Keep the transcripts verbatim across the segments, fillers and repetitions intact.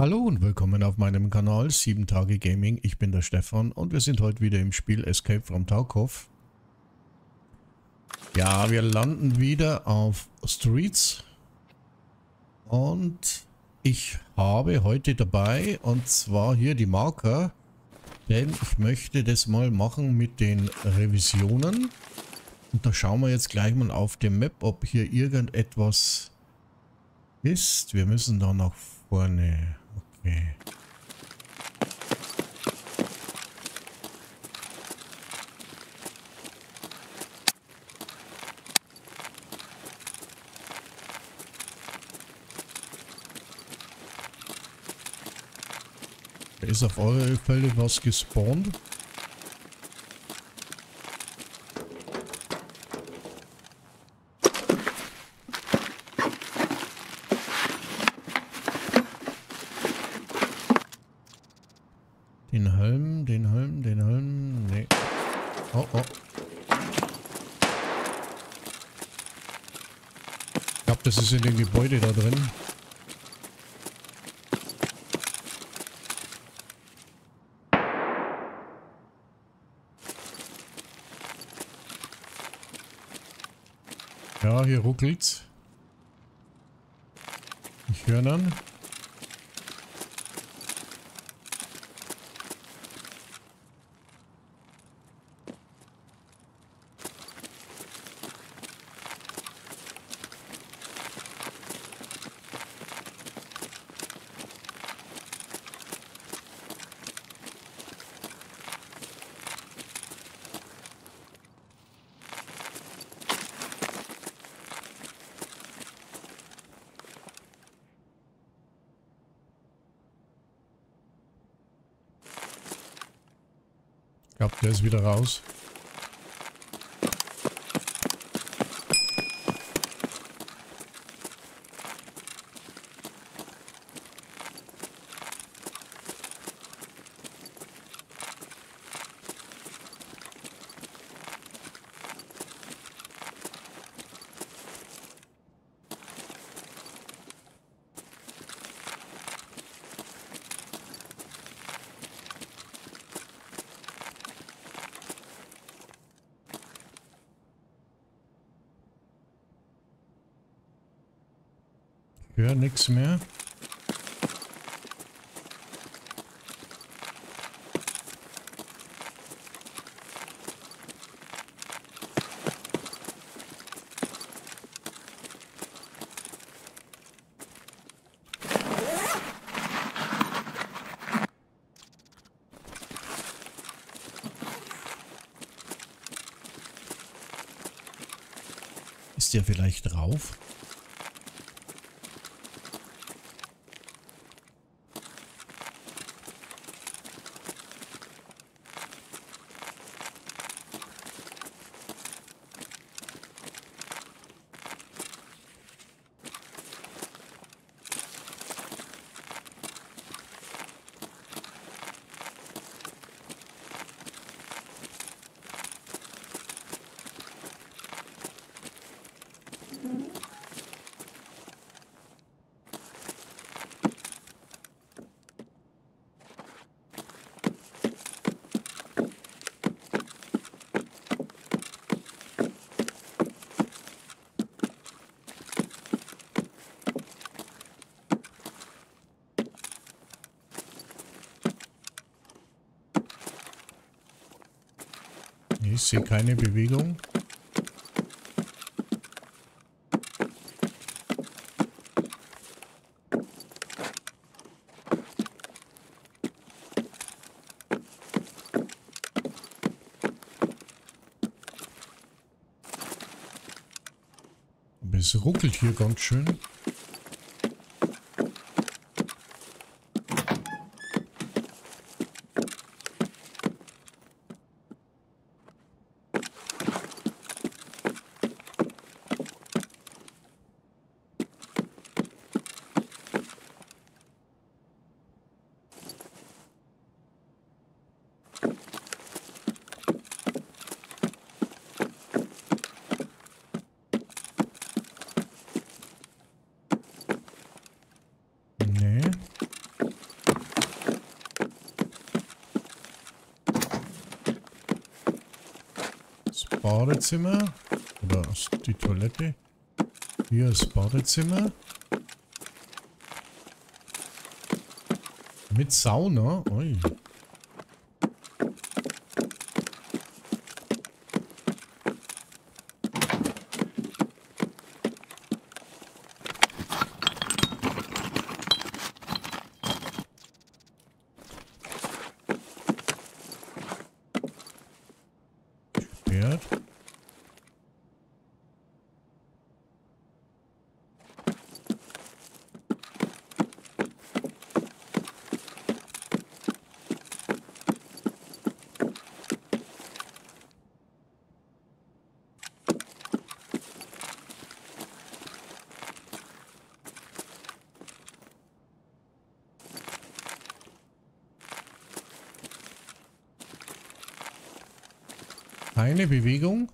Hallo und willkommen auf meinem Kanal sieben Tage Gaming. Ich bin der Stefan und wir sind heute wieder im Spiel Escape from Tarkov. Ja, wir landen wieder auf Streets. Und ich habe heute dabei, und zwar hier die Marker. Denn ich möchte das mal machen mit den Revisionen. Und da schauen wir jetzt gleich mal auf dem Map, ob hier irgendetwas ist. Wir müssen da nach vorne. Okay. Da ist auf eure Ölfelde was gespawnt. Den Helm, den Helm, den Helm, nee. Oh, oh. Ich glaube, das ist in dem Gebäude da drin. Ja, hier ruckelt's. Ich höre dann. Ich glaube, der ist wieder raus. Ja, nichts mehr. Ist der vielleicht drauf? Ich sehe keine Bewegung. Aber es ruckelt hier ganz schön. Badezimmer. Oder die Toilette. Hier das Badezimmer. Mit Sauna. Ui. Keine Bewegung.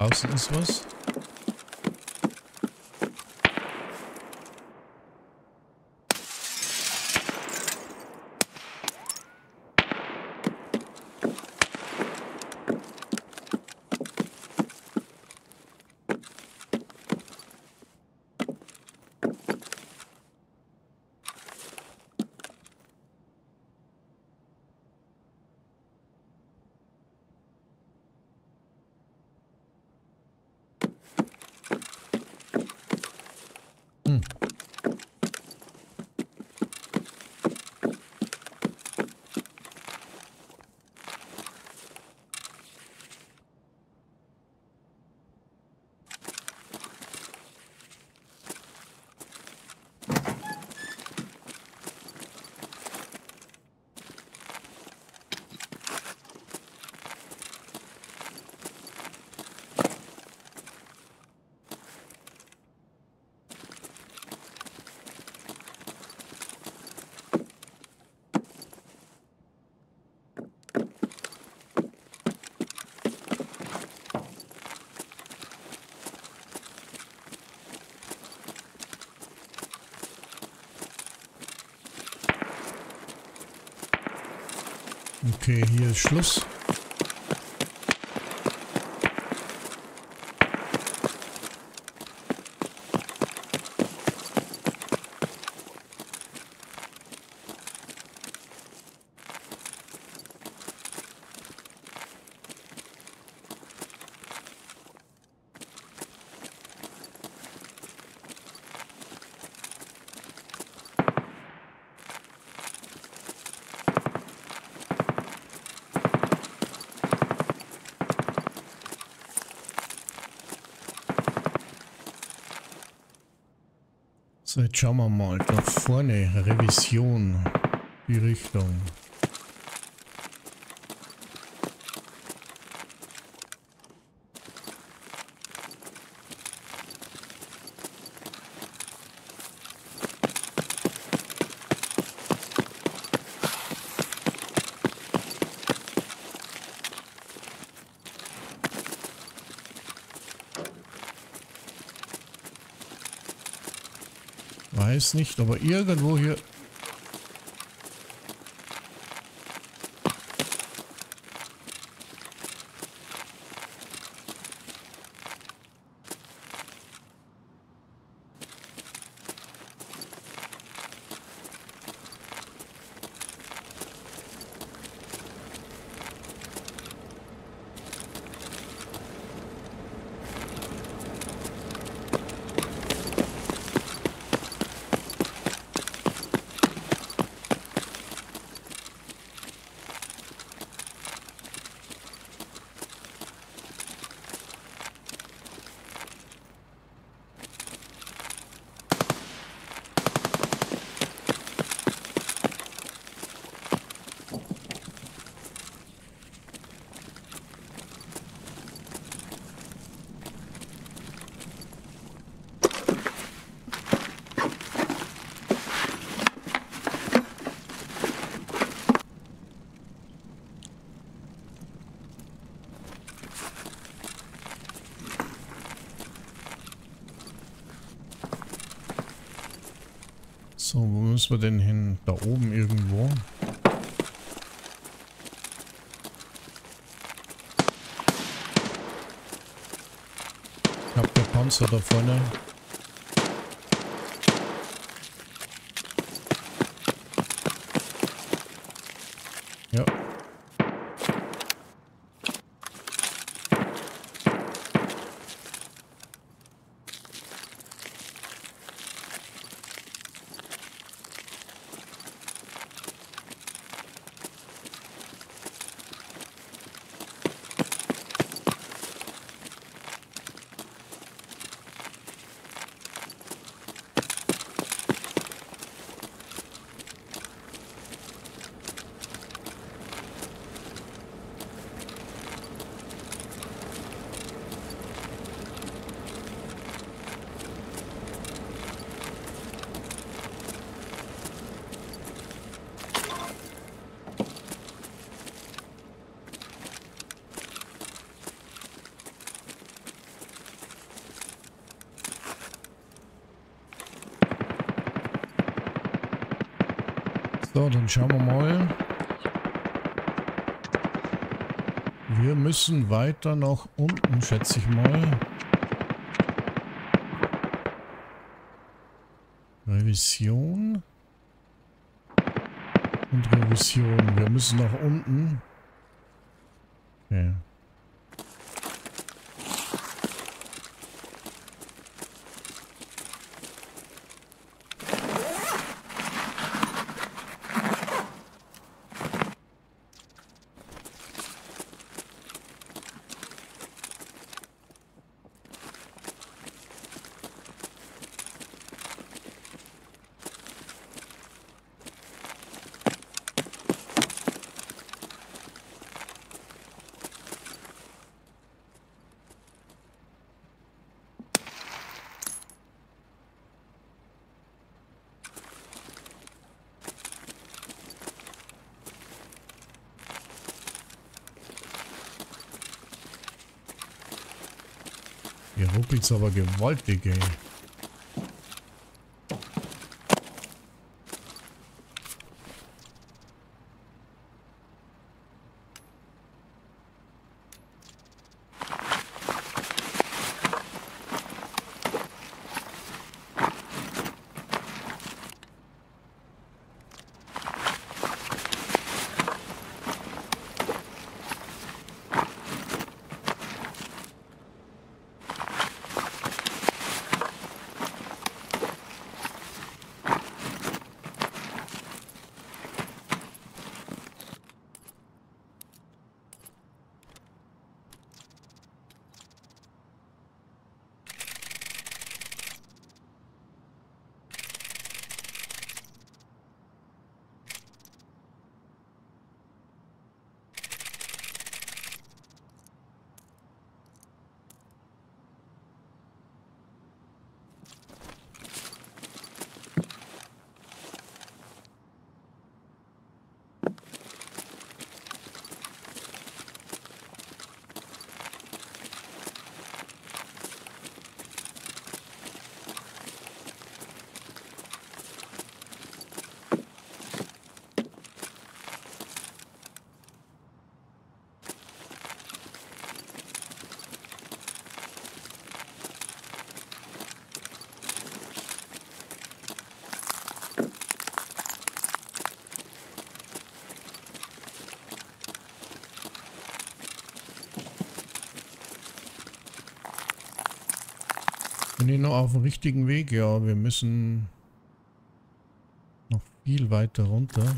Außen ist was. Okay, hier ist Schluss. So, jetzt schauen wir mal da vorne, Revision, die Richtung. Weiß nicht, aber irgendwo hier... So, wo müssen wir denn hin? Da oben irgendwo? Ich hab den Panzer da vorne. Ja. So, dann schauen wir mal. Wir müssen weiter nach unten, schätze ich mal. Revision. Und Revision. Wir müssen nach unten. Okay. Hier ruckelt's aber gewaltig, ey. Bin ich noch auf dem richtigen Weg? Ja, wir müssen noch viel weiter runter.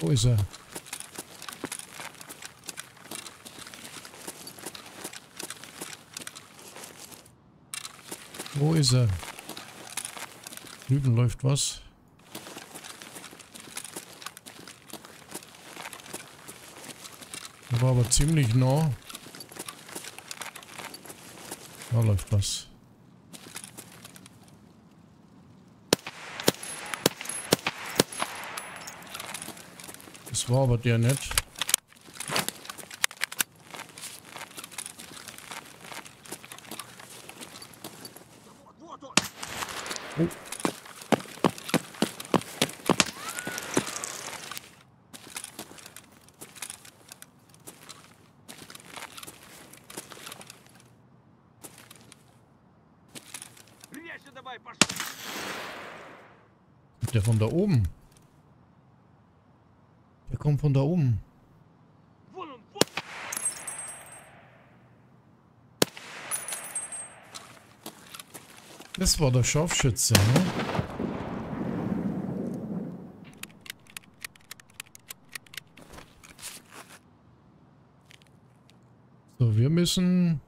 Wo ist er? Wo ist er? Drüben läuft was. Der war aber ziemlich nah. Da läuft was. Das war aber der nicht. Oh. Der von da oben. Kommt von da oben. Das war der Scharfschütze, ne? So, wir müssen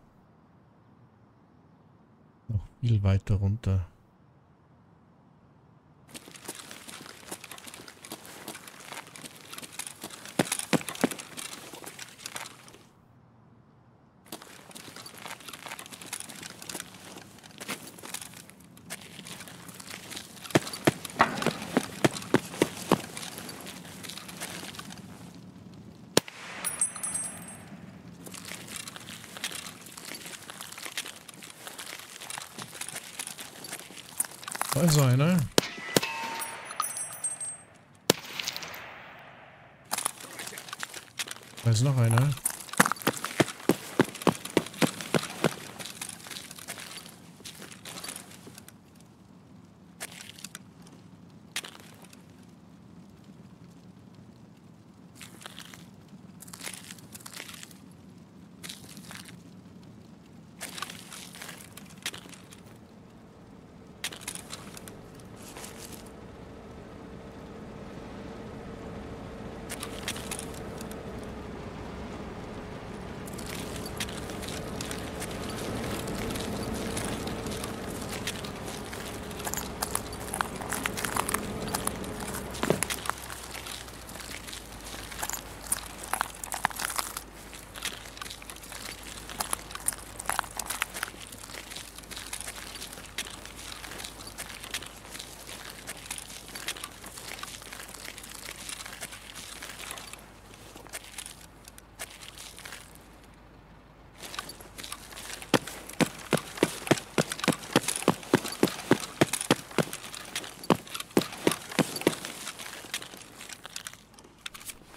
noch viel weiter runter. Da ist einer. Da ist noch einer.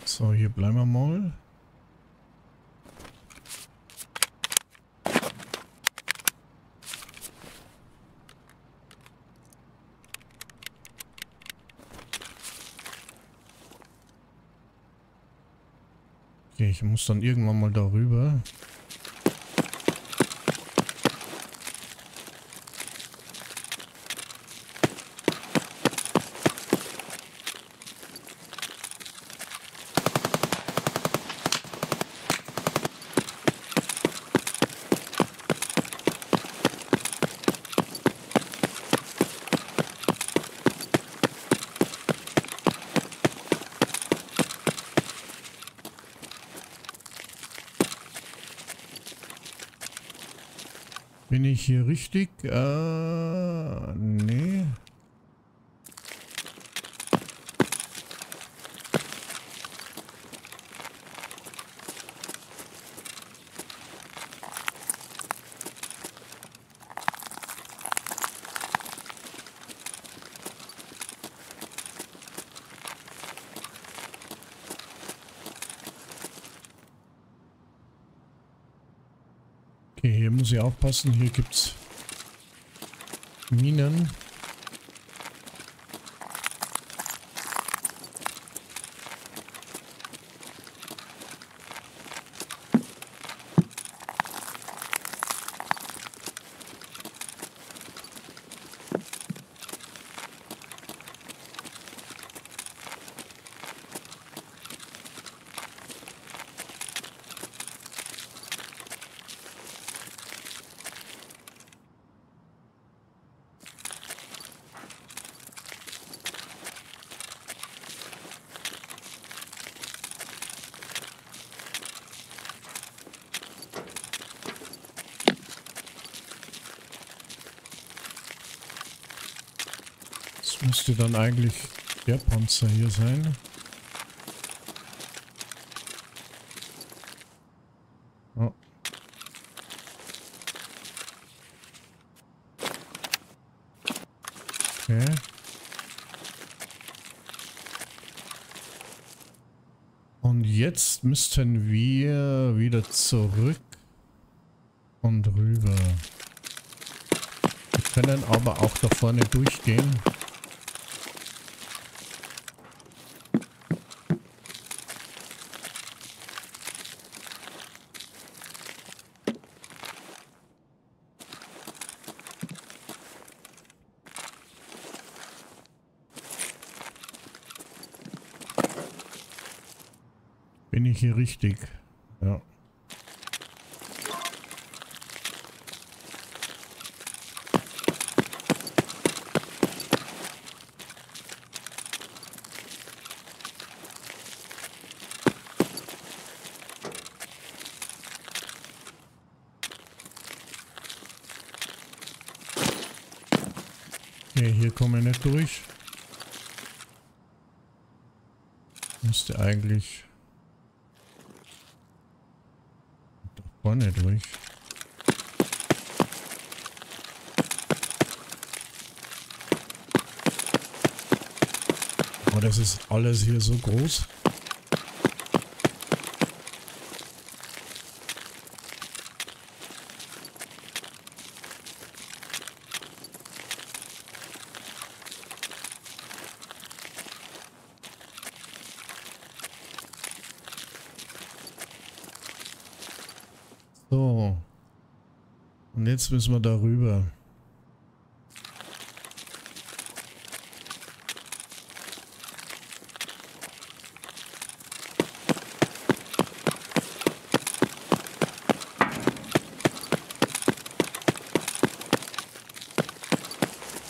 So, hier bleiben wir mal. Okay, ich muss dann irgendwann mal darüber. Bin ich hier richtig? Äh, nee. hier muss ich aufpassen. Hier gibt's Minen. Müsste dann eigentlich der Panzer hier sein. Oh. Okay. Und jetzt müssten wir wieder zurück und rüber. Wir können aber auch da vorne durchgehen. Bin ich hier richtig? Ja. Okay, hier komme ich nicht durch. Müsste eigentlich vorne durch. Oh, das ist alles hier so groß. So. Und jetzt müssen wir darüber.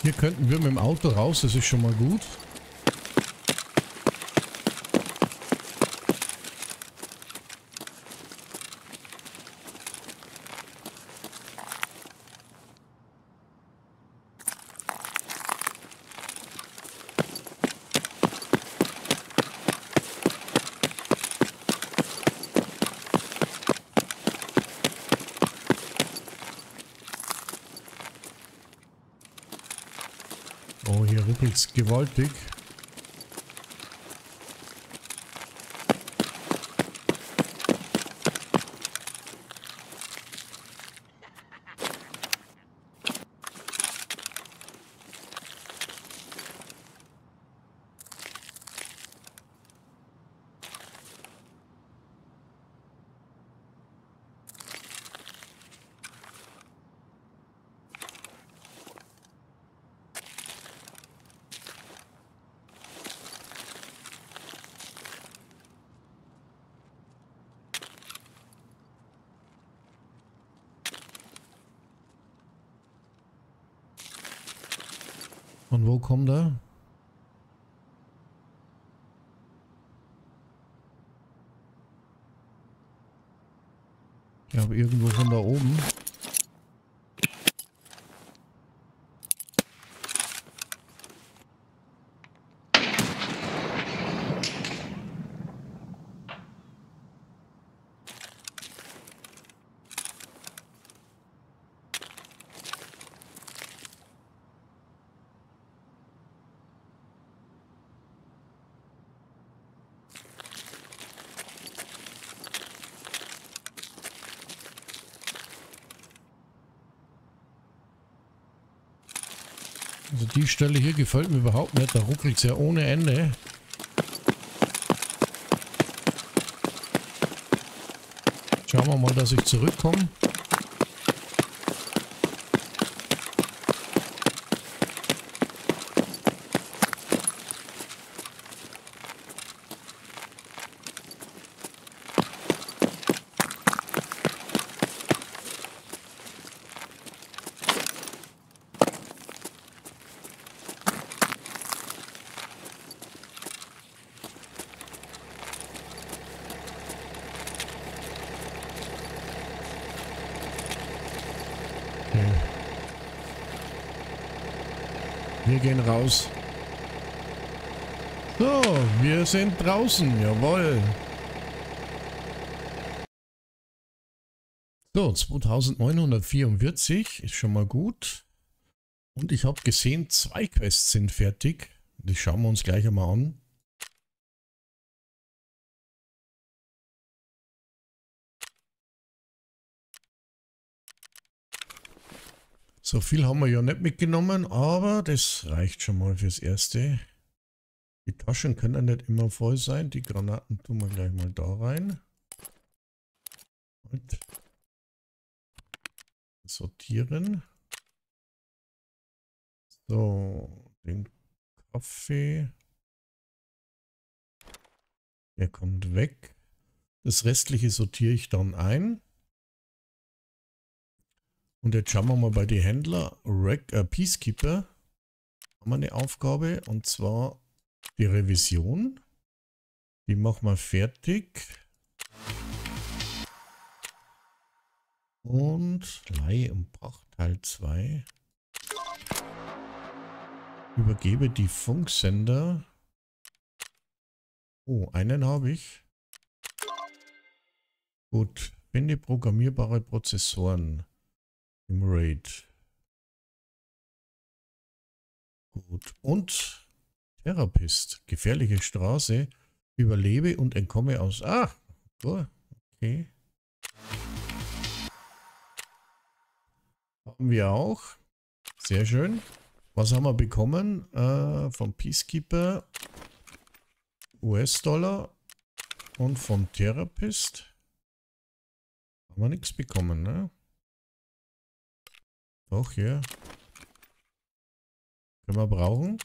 Hier könnten wir mit dem Auto raus, das ist schon mal gut. Oh, hier ruckelt's gewaltig. Und wo kommt er? Ich habe irgendwo von da oben. Also die Stelle hier gefällt mir überhaupt nicht. Da ruckelt es ja ohne Ende. Schauen wir mal, dass ich zurückkomme. Wir gehen raus. So, wir sind draußen. Jawohl. So, zweitausendneunhundertvierundvierzig ist schon mal gut. Und ich habe gesehen, zwei Quests sind fertig. Die schauen wir uns gleich einmal an. So viel haben wir ja nicht mitgenommen, aber das reicht schon mal fürs Erste. Die Taschen können nicht immer voll sein. Die Granaten tun wir gleich mal da rein. Und sortieren. So, den Kaffee. Der kommt weg. Das Restliche sortiere ich dann ein. Und jetzt schauen wir mal bei den Händlern. Äh, Peacekeeper haben wir eine Aufgabe, und zwar die Revision. Die machen wir fertig. Und Leih und Pacht Teil zwei. Übergebe die Funksender. Oh, einen habe ich. Gut, finde programmierbare Prozessoren. Im Raid. Gut. Und Therapist. Gefährliche Straße. Überlebe und entkomme aus. Ah! Okay. Haben wir auch. Sehr schön. Was haben wir bekommen? Äh, vom Peacekeeper. U S-Dollar. Und vom Therapist. Haben wir nichts bekommen, ne? Doch, hier. Können wir brauchen.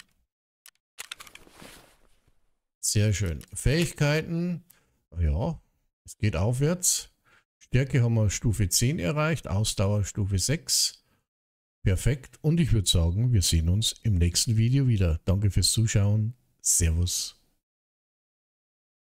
Sehr schön. Fähigkeiten. Ja, es geht aufwärts. Stärke haben wir Stufe zehn erreicht. Ausdauer Stufe sechs. Perfekt. Und ich würde sagen, wir sehen uns im nächsten Video wieder. Danke fürs Zuschauen. Servus.